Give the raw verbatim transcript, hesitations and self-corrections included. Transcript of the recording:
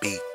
Beatz.